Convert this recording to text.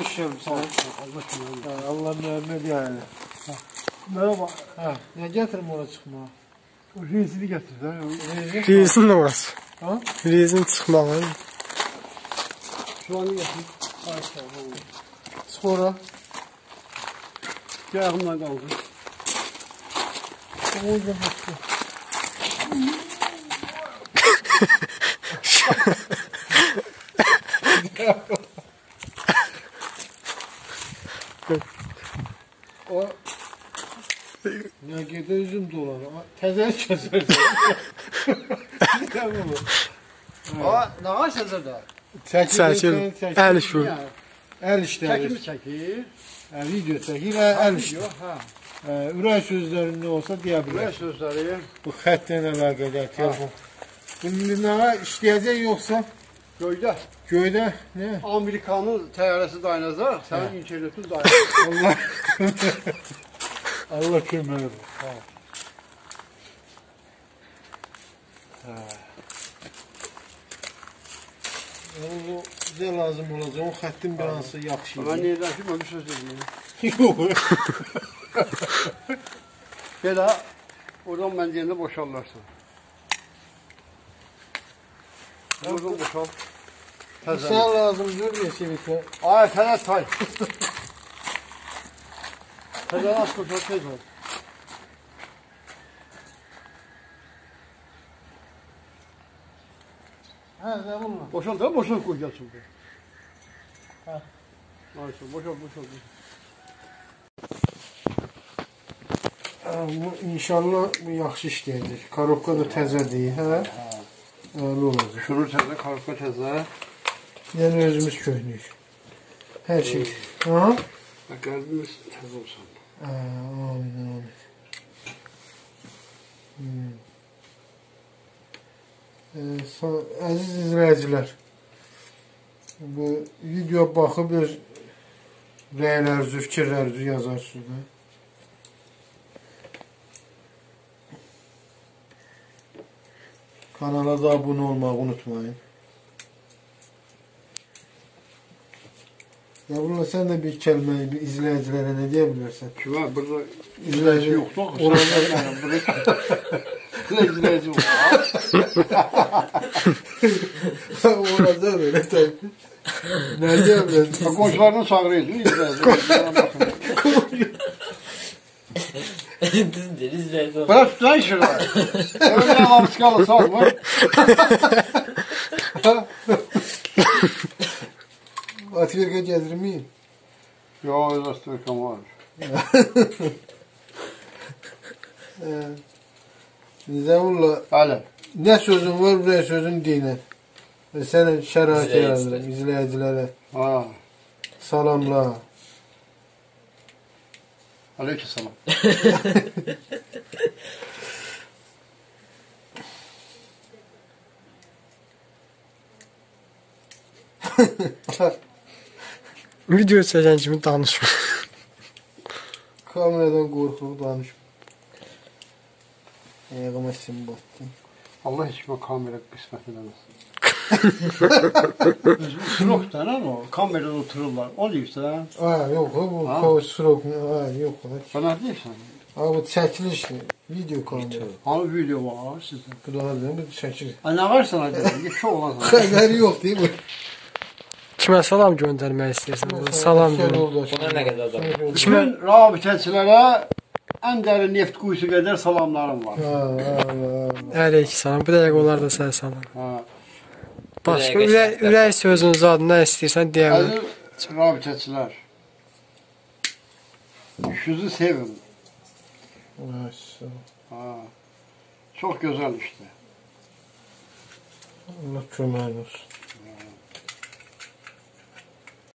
Hoş geldin sen. Allah'ın emri yani. Merhaba. Ne getirin oraya çıkma? Rezini getir. Rezin de orası. Rezin çıkmalı. Şu an getir. Sonra. Yağımdan kaldı. Oğuzda baktı. O ne kadar üzüm dolar ama tezer keser. Ne bu? Aa, ne var sezerda? Çekil, el şu. El işte. Çekil, çekil. Video çekil, el şu. Ha. Ürək sözlərində olsa deyə bilər. Ürək sözləri. Bu xəttlə əlaqədar telefon. Bunun nəyə işləyəcək yoxsa? Göydə. Göydə nə? Amerikanın təyyarəsi dayanacaq, sənin internetin dayanacaq. Allah. Allah kömək edir. Ha. Bu bizə lazım olacaq. O xəttin bir hansı yaxşı idi. Mən neydən ki, mən bir söz edirəm. Yox. Bir daha oradan məndiyəndə boşallarsın. Oradan boşal. Sən lazım görməyə seviklə. Ay, fənət tay. Fənət az boşal, tez ol. Hə, nə bununla? Boşal, da boşal qoyacaqsın. Hə. Boşal, boşal, boşal. İnşallah yaxşı işləyəcək. Karobka da təzə deyil, hə? Əli olacaq. Şunur təzə, karobka təzə. Yəni özümüz köhnük. Hər şey. Ha? Qəlbimiz təzə olsun. Amin, amin. Əziz izləyicilər, bu videoya baxıb öz rəylərinizi, fikirlərinizi yazarsınız, hə? Kanala da abone olmayı unutmayın. Yavrular sen de bir kelimeyi bir izleyicilere ne diyebilirsin? Kıvar burada izleyici yoktu. Burada izleyici yoktu. Orada böyle tabii. Ne diyebilirsin? Komşulardan çağırıyorsun izleyici. Bırak tutayım şurada. Öyle alalım çıkalım sağ ol. Atverka gezdirmeyeyim. Yok öyle atverkam var. Nizamullah. Hala. Ne sözün var buraya sözün dine. Ve senin şerati yazdım izleyicilere. Salamla. Aleyküm selam. Video çeken kimi danışma. Kameradan korkup danışma. Ayağıma sim battı. Allah hiçbir kamera kısmet edemez. Sıroktan ama kamerada otururlar. O deyirse ha? Ha yok bu sırok. Ha yok. Bana deyirsen. Ha bu çekiliş. Video kamera. Ha video var sizden. Bu daha değil mi? Çekil. Ha ne varsa ne deyirsen. Çok olan sana. Haberi yok değil mi? Kimə salam göndərmək istəyirsən? Salam göndərmək. Bütün rabitəçilərə ən dərin neft quyusu qədər salamlarım var. Əleyküm salam. Bir dəqiq onlar da sənə salam. Başqa ürək sözünüzü adını nə istəyirsən deyəmə. Əziz rabitəçilər, işinizi sevin. Çox gözəl işdir. Allah kömək olsun.